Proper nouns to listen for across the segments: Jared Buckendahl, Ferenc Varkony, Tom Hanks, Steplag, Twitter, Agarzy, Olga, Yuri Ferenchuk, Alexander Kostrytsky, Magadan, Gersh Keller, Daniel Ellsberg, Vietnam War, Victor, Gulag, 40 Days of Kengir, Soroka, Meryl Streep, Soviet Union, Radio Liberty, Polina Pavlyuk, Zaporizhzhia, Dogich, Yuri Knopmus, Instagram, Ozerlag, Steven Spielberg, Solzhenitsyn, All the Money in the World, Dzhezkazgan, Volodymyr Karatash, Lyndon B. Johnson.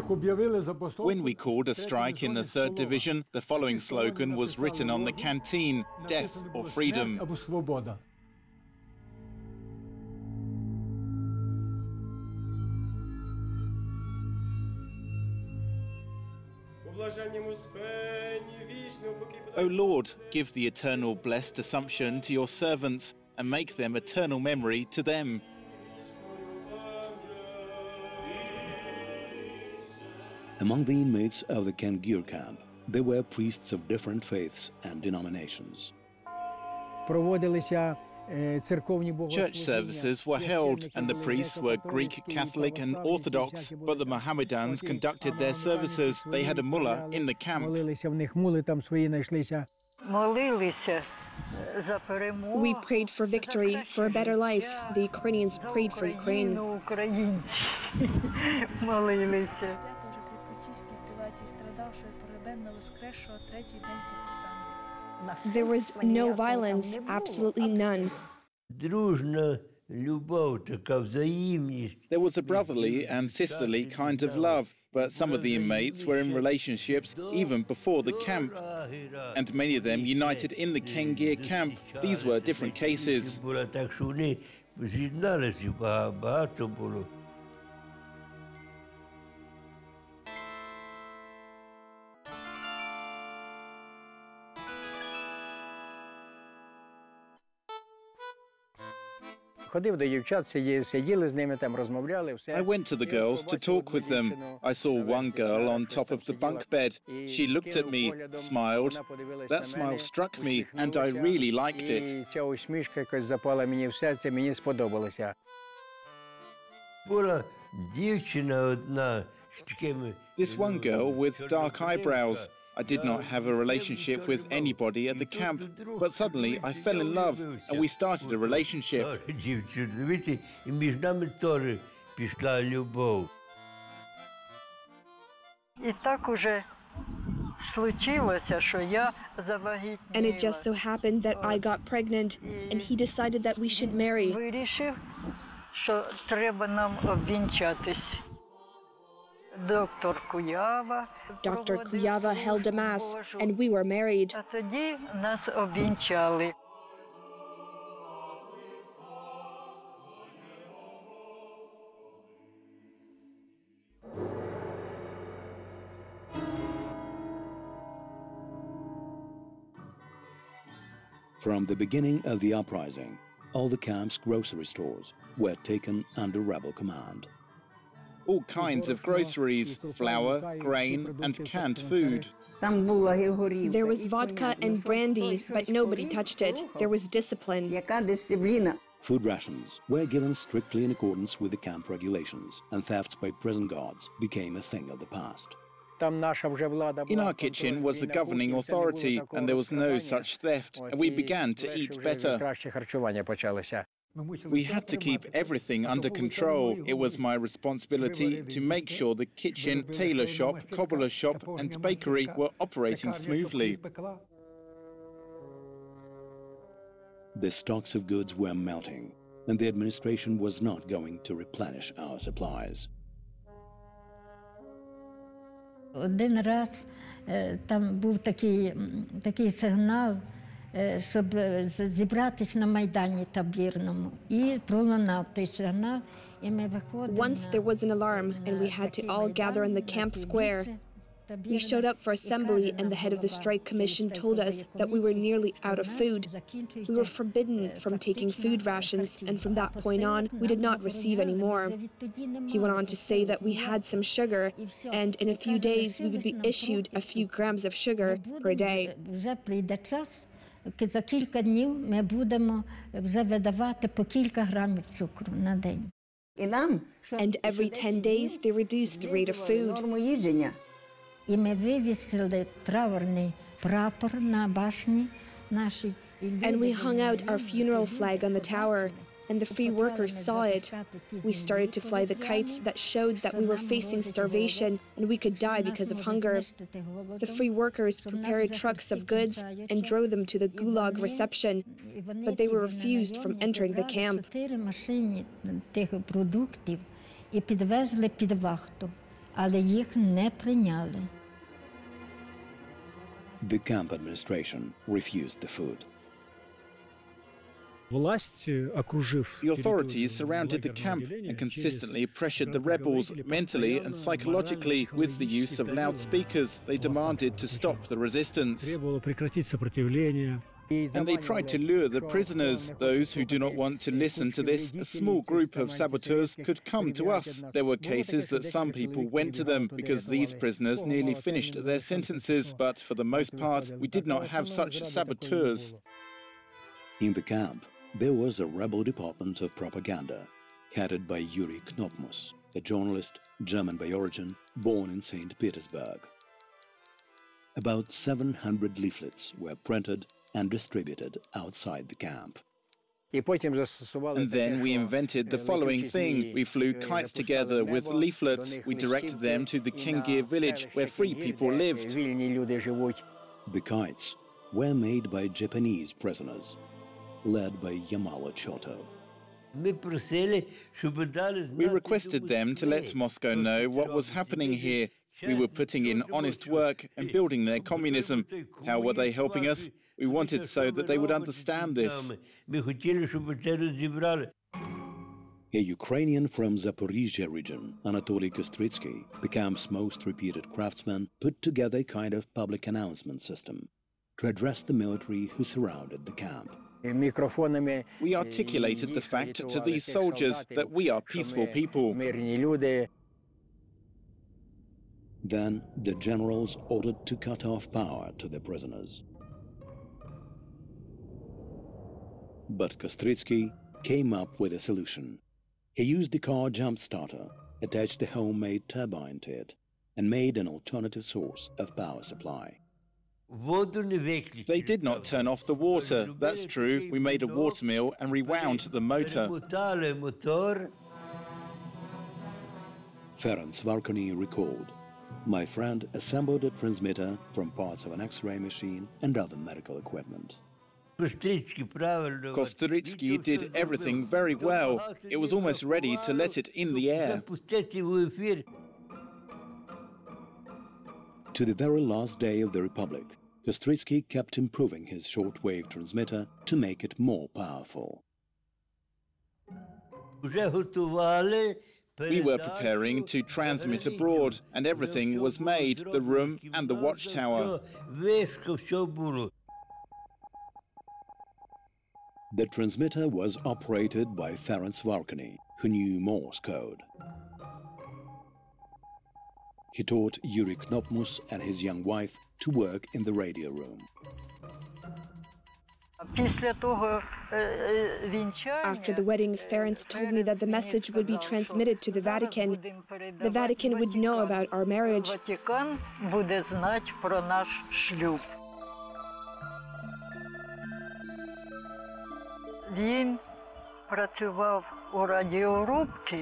When we called a strike in the 3rd Division, the following slogan was written on the canteen, "Death or Freedom." O Lord, give the eternal blessed Assumption to your servants and make them eternal memory to them. Among the inmates of the Kengir camp, there were priests of different faiths and denominations. Church services were held, and the priests were Greek, Catholic and Orthodox, but the Mohammedans conducted their services. They had a mullah in the camp. We prayed for victory, for a better life. The Ukrainians prayed for Ukraine. There was no violence, absolutely none. There was a brotherly and sisterly kind of love, but some of the inmates were in relationships even before the camp, and many of them united in the Kengir camp. These were different cases. I went to the girls to talk with them. I saw one girl on top of the bunk bed. She looked at me, smiled. That smile struck me, and I really liked it. This one girl with dark eyebrows. I did not have a relationship with anybody at the camp, but suddenly I fell in love and we started a relationship. And it just so happened that I got pregnant, and he decided that we should marry. Doctor Kuyava held a mass, and we were married. From the beginning of the uprising, all the camp's grocery stores were taken under rebel command. All kinds of groceries, flour, grain, and canned food. There was vodka and brandy, but nobody touched it. There was discipline. Food rations were given strictly in accordance with the camp regulations, and thefts by prison guards became a thing of the past. In our kitchen was the governing authority, and there was no such theft, and we began to eat better. We had to keep everything under control. It was my responsibility to make sure the kitchen, tailor shop, cobbler shop and bakery were operating smoothly. The stocks of goods were melting, and the administration was not going to replenish our supplies. Щоб зібратись на майдані табірному і пролунав той сигнал, і ми виходимо. Once there was an alarm and we had to all gather in the camp square. We showed up for assembly and the head of the strike commission told us that we were nearly out of food. We were forbidden from taking food rations, and from that point on, we did not receive any more. He went on to say that we had some sugar, and in a few days we would be issued a few grams of sugar per day. За кілька днів ми будемо вже видавати по кілька грамів цукру на день. And every 10 days they reduced the rate of food. І ми вивісили траурний прапор на башні нашій. And we hung out our funeral flag on the tower, and the free workers saw it. We started to fly the kites that showed that we were facing starvation and we could die because of hunger. The free workers prepared trucks of goods and drove them to the Gulag reception, but they were refused from entering the camp. але їх не прийняли. The camp administration refused the food. The authorities surrounded the camp and consistently pressured the rebels mentally and psychologically with the use of loudspeakers. They demanded to stop the resistance. And they tried to lure the prisoners, those who do not want to listen to this. A small group of saboteurs could come to us. There were cases that some people went to them because these prisoners nearly finished their sentences. But for the most part, we did not have such saboteurs. In the camp, there was a rebel department of propaganda, headed by Yuri Knopmus, a journalist, German by origin, born in St. Petersburg. About 700 leaflets were printed and distributed outside the camp. And then we invented the following thing. We flew kites together with leaflets. We directed them to the Kengir village, where free people lived. The kites were made by Japanese prisoners, led by Yamalo Choto. We requested them to let Moscow know what was happening here. We were putting in honest work and building their communism. How were they helping us? We wanted so that they would understand this. A Ukrainian from Zaporizhzhia region, Anatoliy Kostrytsky, the camp's most reputed craftsman, put together a kind of public announcement system to address the military who surrounded the camp. We articulated the fact to these soldiers that we are peaceful people. Then the generals ordered to cut off power to the prisoners. But Kostrytsky came up with a solution. He used the car jump starter, attached a homemade turbine to it, and made an alternative source of power supply. They did not turn off the water, that's true. We made a water mill and rewound the motor. Ferenc Varkony recalled, "My friend assembled a transmitter from parts of an X-ray machine and other medical equipment." Kostrytsky did everything very well. It was almost ready to let it in the air. To the very last day of the Republic, Kostrytsky kept improving his shortwave transmitter to make it more powerful. We were preparing to transmit abroad, and everything was made, the room and the watchtower. The transmitter was operated by Ferenc Varkony, who knew Morse code. He taught Yuri Knopmus and his young wife to work in the radio room. After the wedding, Ferenc told me that the message would be transmitted to the Vatican. The Vatican would know about our marriage. Він працював у радіорубці.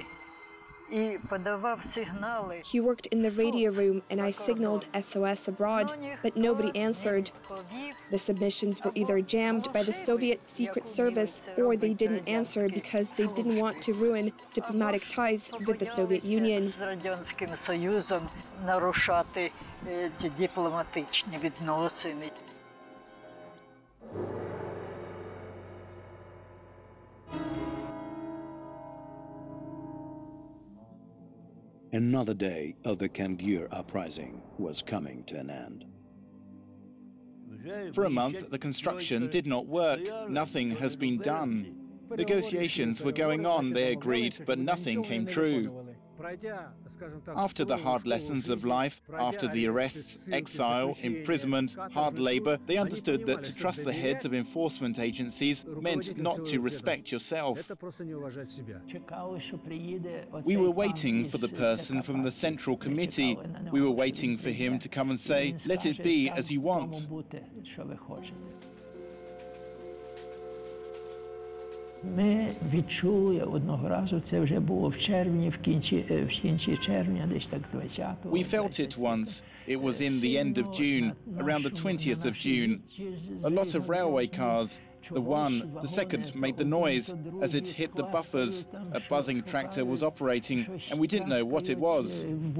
He worked in the radio room and I signaled SOS abroad, but nobody answered. The submissions were either jammed by the Soviet Secret Service or they didn't answer because they didn't want to ruin diplomatic ties with the Soviet Union. Another day of the Kengir uprising was coming to an end. For a month, the construction did not work. Nothing has been done. Negotiations were going on, they agreed, but nothing came true. After the hard lessons of life, after the arrests, exile, imprisonment, hard labor, they understood that to trust the heads of enforcement agencies meant not to respect yourself. We were waiting for the person from the Central Committee. We were waiting for him to come and say, "Let it be as you want." Ми відчули одного разу, це вже було в червні, в кінці червня, десь так 20-го. We felt it once. It was in the end of June, around the 20th of June. A lot of railway cars, The second made the noise as it hit the buffers. A buzzing tractor was operating, and we didn't know what it was. And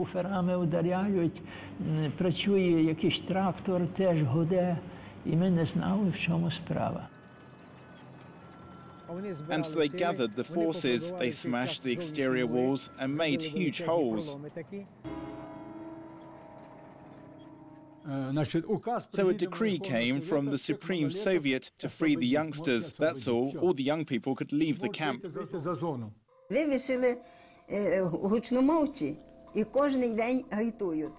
they gathered the forces, they smashed the exterior walls and made huge holes. So a decree came from the Supreme Soviet to free the youngsters. That's all the young people could leave the camp.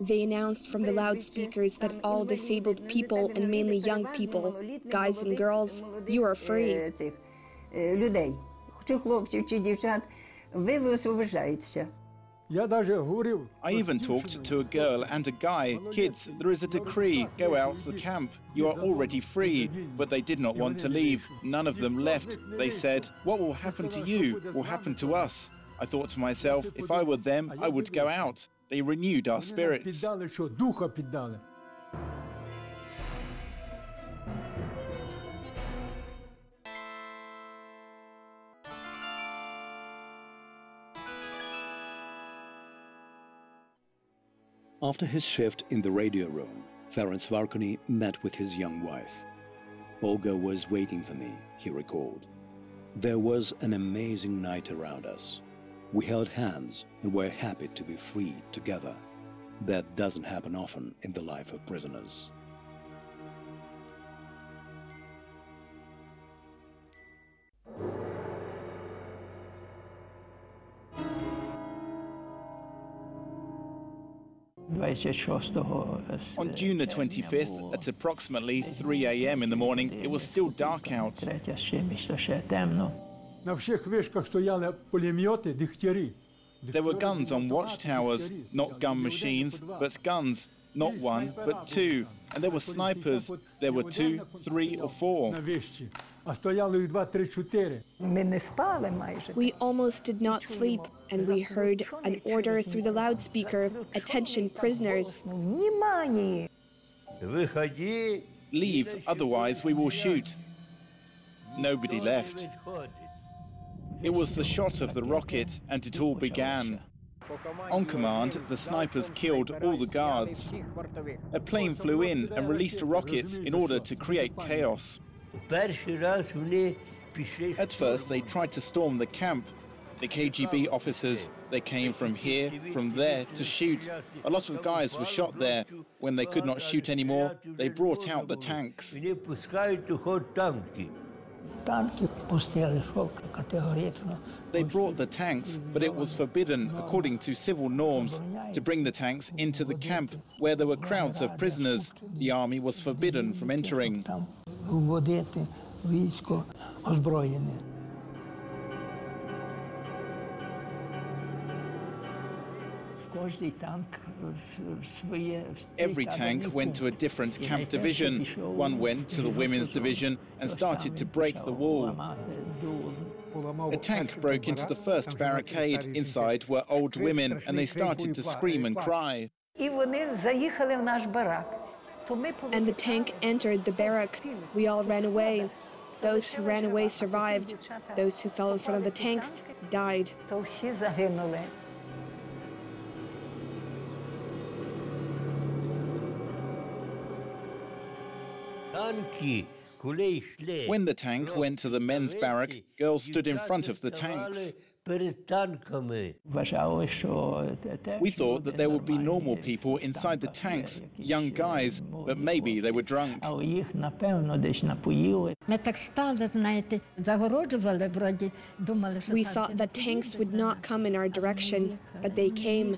They announced from the loudspeakers that all disabled people, and mainly young people, guys and girls, you are free. I even talked to a girl and a guy. Kids, there is a decree, go out to the camp. You are already free. But they did not want to leave. None of them left. They said, what will happen to you will happen to us. I thought to myself, if I were them, I would go out. They renewed our spirits. After his shift in the radio room, Ferenc Varkony met with his young wife. Olga was waiting for me, he recalled. There was an amazing night around us. We held hands and were happy to be free together. That doesn't happen often in the life of prisoners. On June the 25th, at approximately 3 a.m. in the morning, it was still dark out. There were guns on watchtowers, not gun machines, but guns, not one, but two. And there were snipers. There were two, three, or four. We almost did not sleep, and we heard an order through the loudspeaker, attention prisoners. Leave, otherwise we will shoot. Nobody left. It was the shot of the rocket, and it all began. On command, the snipers killed all the guards. A plane flew in and released rockets in order to create chaos. At first, they tried to storm the camp. The KGB officers, they came from here, from there, to shoot. A lot of guys were shot there. When they could not shoot anymore, they brought out the tanks. They brought the tanks, but it was forbidden, according to civil norms, to bring the tanks into the camp, where there were crowds of prisoners. The army was forbidden from entering. Every tank went to a different camp division. One went to the women's division and started to break the wall. A tank broke into the first barricade. Inside were old women, and they started to scream and cry. And the tank entered the barrack. We all ran away. Those who ran away survived. Those who fell in front of the tanks died. When the tank went to the men's barrack, girls stood in front of the tanks. We thought that there would be normal people inside the tanks, young guys, but maybe they were drunk. We thought that tanks would not come in our direction, but they came.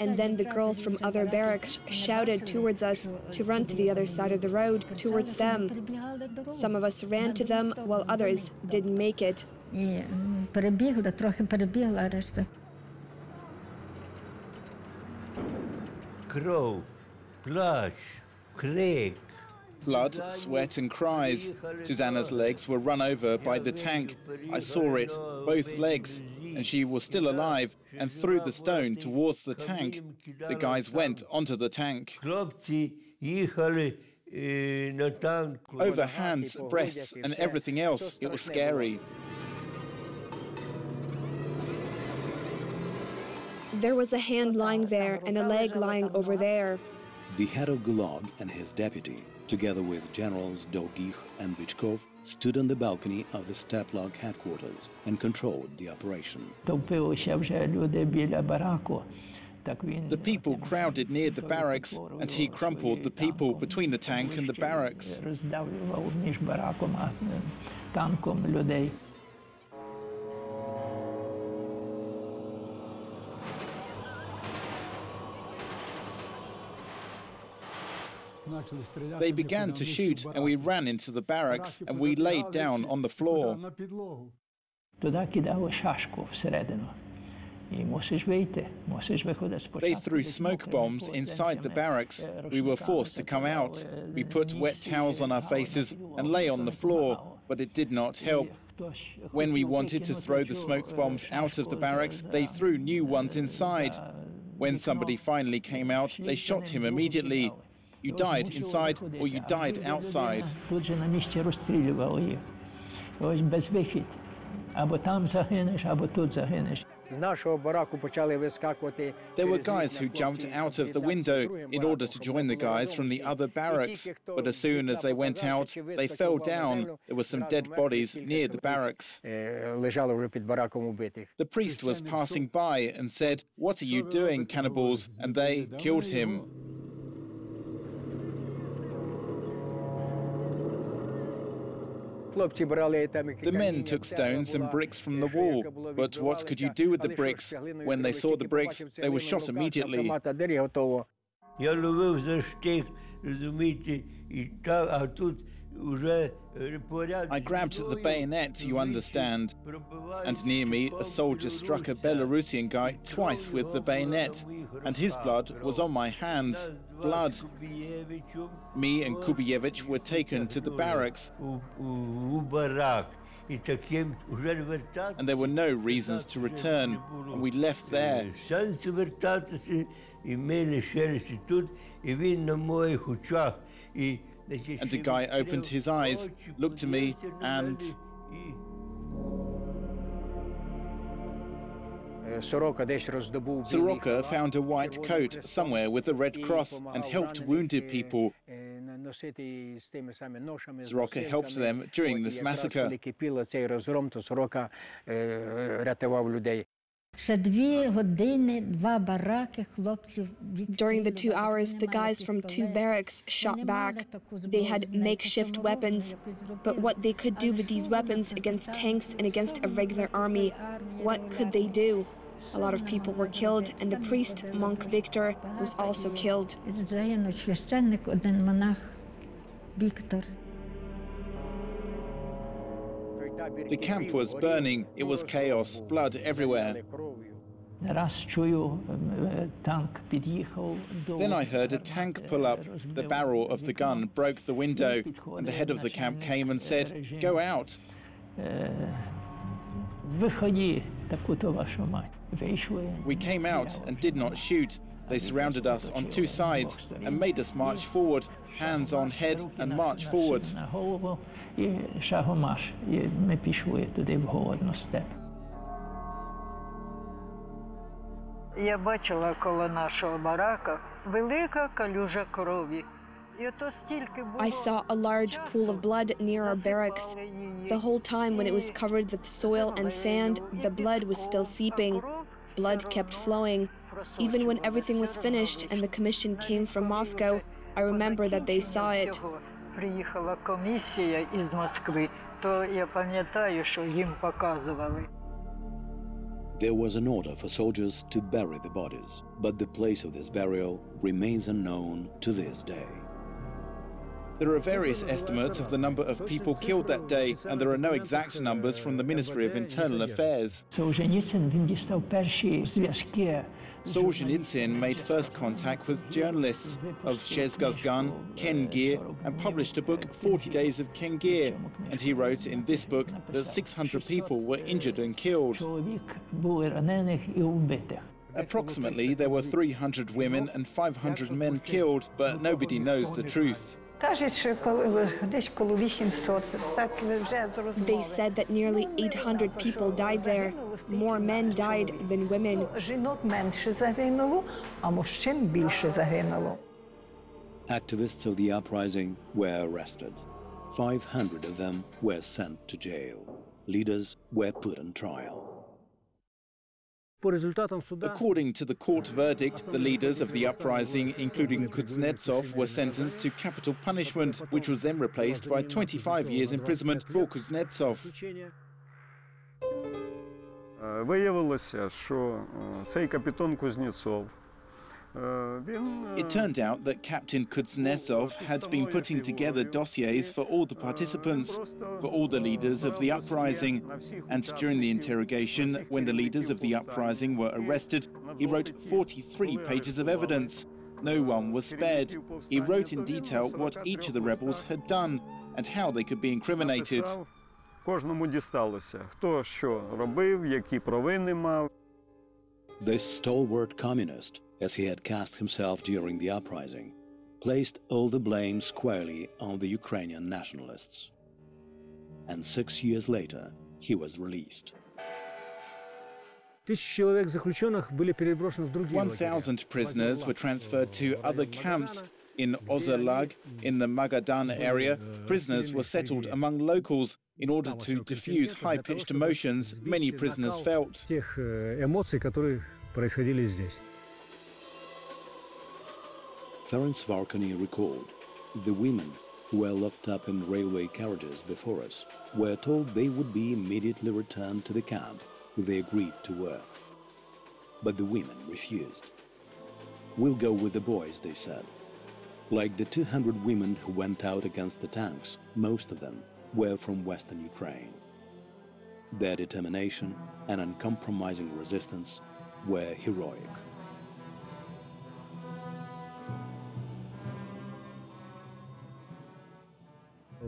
And then the girls from other barracks shouted towards us to run to the other side of the road, towards them. Some of us ran to them, while others didn't make it. Blood, sweat and cries. Susanna's legs were run over by the tank. I saw it, both legs, and she was still alive and threw the stone towards the tank. The guys went onto the tank. over hands, breasts, and everything else. It was scary. There was a hand lying there and a leg lying over there. The head of Gulag and his deputy, together with generals Dogich and Bychkov, stood on the balcony of the Steplag headquarters and controlled the operation. The people crowded near the barracks, and he crumpled the people between the tank and the barracks. They began to shoot, and we ran into the barracks, and we laid down on the floor. They threw smoke bombs inside the barracks. We were forced to come out. We put wet towels on our faces and lay on the floor, but it did not help. When we wanted to throw the smoke bombs out of the barracks, they threw new ones inside. When somebody finally came out, they shot him immediately. You died inside or you died outside. There were guys who jumped out of the window in order to join the guys from the other barracks, but as soon as they went out, they fell down. There were some dead bodies near the barracks. The priest was passing by and said, "What are you doing, cannibals?" And they killed him. The men took stones and bricks from the wall, but what could you do with the bricks? When they saw the bricks, they were shot immediately. I grabbed the bayonet, you understand, and near me a soldier struck a Belarusian guy twice with the bayonet, and his blood was on my hands. Blood. Me and Kubiyevich were taken to the barracks, and there were no reasons to return, and we left there. And the guy opened his eyes, looked at me, and... Soroka found a white coat somewhere with a red cross and helped wounded people. Soroka helped them during this massacre. During the 2 hours, the guys from two barracks shot back. They had makeshift weapons, but what they could do with these weapons against tanks and against a regular army, what could they do? A lot of people were killed, and the priest, monk Victor, was also killed. The camp was burning, it was chaos, blood everywhere. Then I heard a tank pull up, the barrel of the gun broke the window, and the head of the camp came and said, "Go out." We came out and did not shoot. They surrounded us on two sides and made us march forward, hands on head, and march forward. I saw a large pool of blood near our barracks. The whole time when it was covered with soil and sand, the blood was still seeping. Blood kept flowing. Even when everything was finished and the commission came from Moscow, I remember that they saw it. There was an order for soldiers to bury the bodies, but the place of this burial remains unknown to this day. There are various estimates of the number of people killed that day, and there are no exact numbers from the Ministry of Internal Affairs. Solzhenitsyn made first contact with journalists of Dzhezkazgan, Kengir, and published a book, 40 Days of Kengir, and he wrote in this book that 600 people were injured and killed. Approximately, there were 300 women and 500 men killed, but nobody knows the truth. They said that nearly 800 people died there. More men died than women. Activists of the uprising were arrested. 500 of them were sent to jail. Leaders were put on trial. According to the court verdict, the leaders of the uprising, including Kuznetsov, were sentenced to capital punishment, which was then replaced by 25 years imprisonment for Kuznetsov. It turned out that Captain Kuznetsov had been putting together dossiers for all the participants, for all the leaders of the uprising. And during the interrogation, when the leaders of the uprising were arrested, he wrote 43 pages of evidence. No one was spared. He wrote in detail what each of the rebels had done and how they could be incriminated. This stalwart communist, as he had cast himself during the uprising, placed all the blame squarely on the Ukrainian nationalists. And 6 years later, he was released. 1,000 prisoners were transferred to other camps. In Ozerlag, in the Magadan area, prisoners were settled among locals in order to diffuse high-pitched emotions many prisoners felt. Ferenc Varkony recalled, the women who were locked up in railway carriages before us were told they would be immediately returned to the camp if they agreed to work. But the women refused. "We'll go with the boys," they said. Like the 200 women who went out against the tanks, most of them were from Western Ukraine. Their determination and uncompromising resistance were heroic.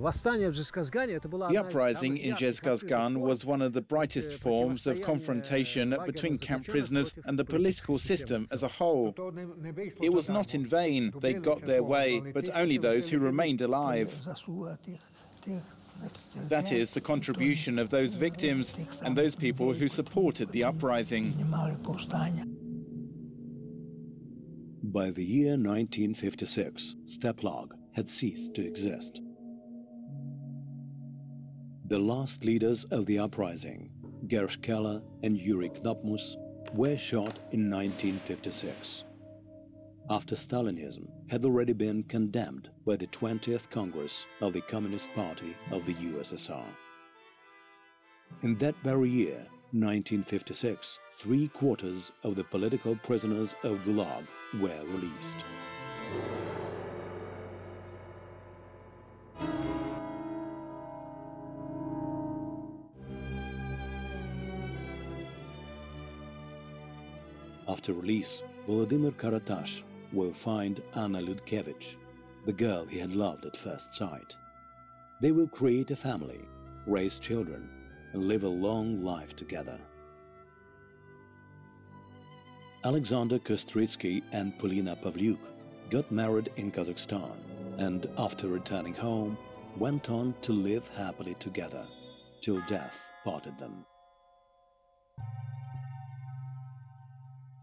The uprising in Dzhezkazgan was one of the brightest forms of confrontation between camp prisoners and the political system as a whole. It was not in vain they got their way, but only those who remained alive. That is the contribution of those victims and those people who supported the uprising. By the year 1956, Steplag had ceased to exist. The last leaders of the uprising, Gersh Keller and Yuri Knopmus, were shot in 1956, after Stalinism had already been condemned by the 20th Congress of the Communist Party of the USSR. In that very year, 1956, 3/4 of the political prisoners of Gulag were released. After release, Volodymyr Karatash will find Anna Ludkevich, the girl he had loved at first sight. They will create a family, raise children, and live a long life together. Alexander Kostrytsky and Polina Pavlyuk got married in Kazakhstan and, after returning home, went on to live happily together till death parted them.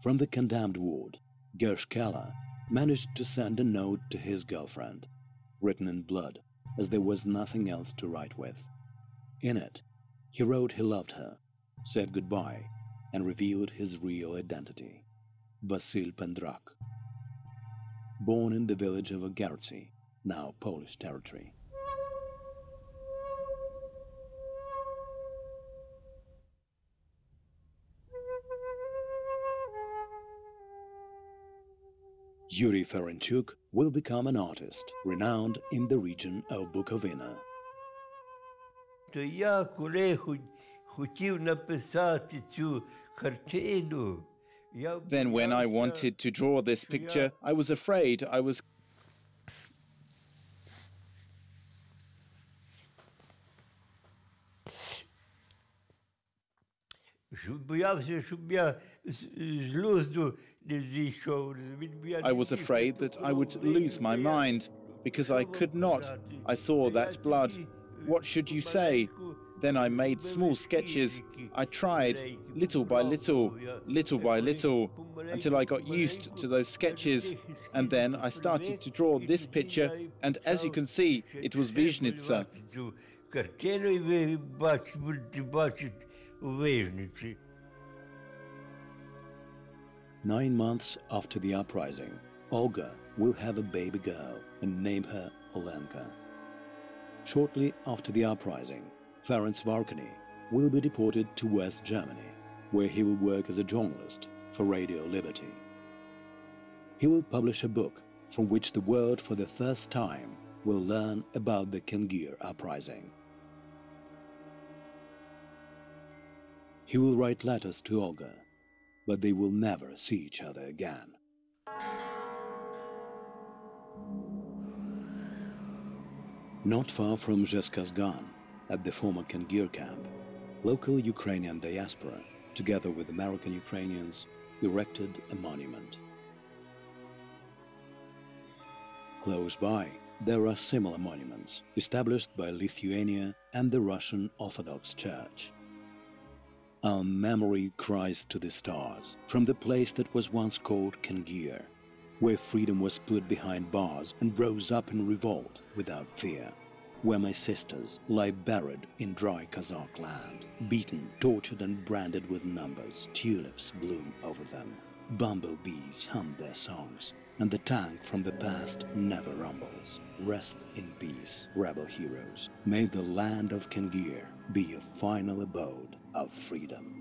From the condemned ward, Gershkala managed to send a note to his girlfriend, written in blood, as there was nothing else to write with. In it, he wrote he loved her, said goodbye, and revealed his real identity – Vasil Pendrak, born in the village of Agarzy, now Polish territory. Yuri Ferenchuk will become an artist, renowned in the region of Bukovina. Then when I wanted to draw this picture, I was afraid I was afraid that I would lose my mind. because I could not. I saw that blood. What should you say? Then I made small sketches. I tried, little by little, until I got used to those sketches. And then I started to draw this picture, and as you can see, it was Vyzhnitsa.9 months after the uprising, Olga will have a baby girl and name her Olenka. Shortly after the uprising, Ferenc Varkony will be deported to West Germany, where he will work as a journalist for Radio Liberty. He will publish a book from which the world for the first time will learn about the Kengir uprising. He will write letters to Olga, but they will never see each other again. Not far from Dzhezkazgan, at the former Kengir camp, local Ukrainian diaspora, together with American Ukrainians, erected a monument. Close by, there are similar monuments established by Lithuania and the Russian Orthodox Church. Our memory cries to the stars from the place that was once called Kengir, where freedom was put behind bars and rose up in revolt without fear, where my sisters lie buried in dry Kazakh land, beaten, tortured and branded with numbers. Tulips bloom over them, bumblebees hum their songs, and the tank from the past never rumbles. Rest in peace, rebel heroes. May the land of Kengir be your final abode of freedom.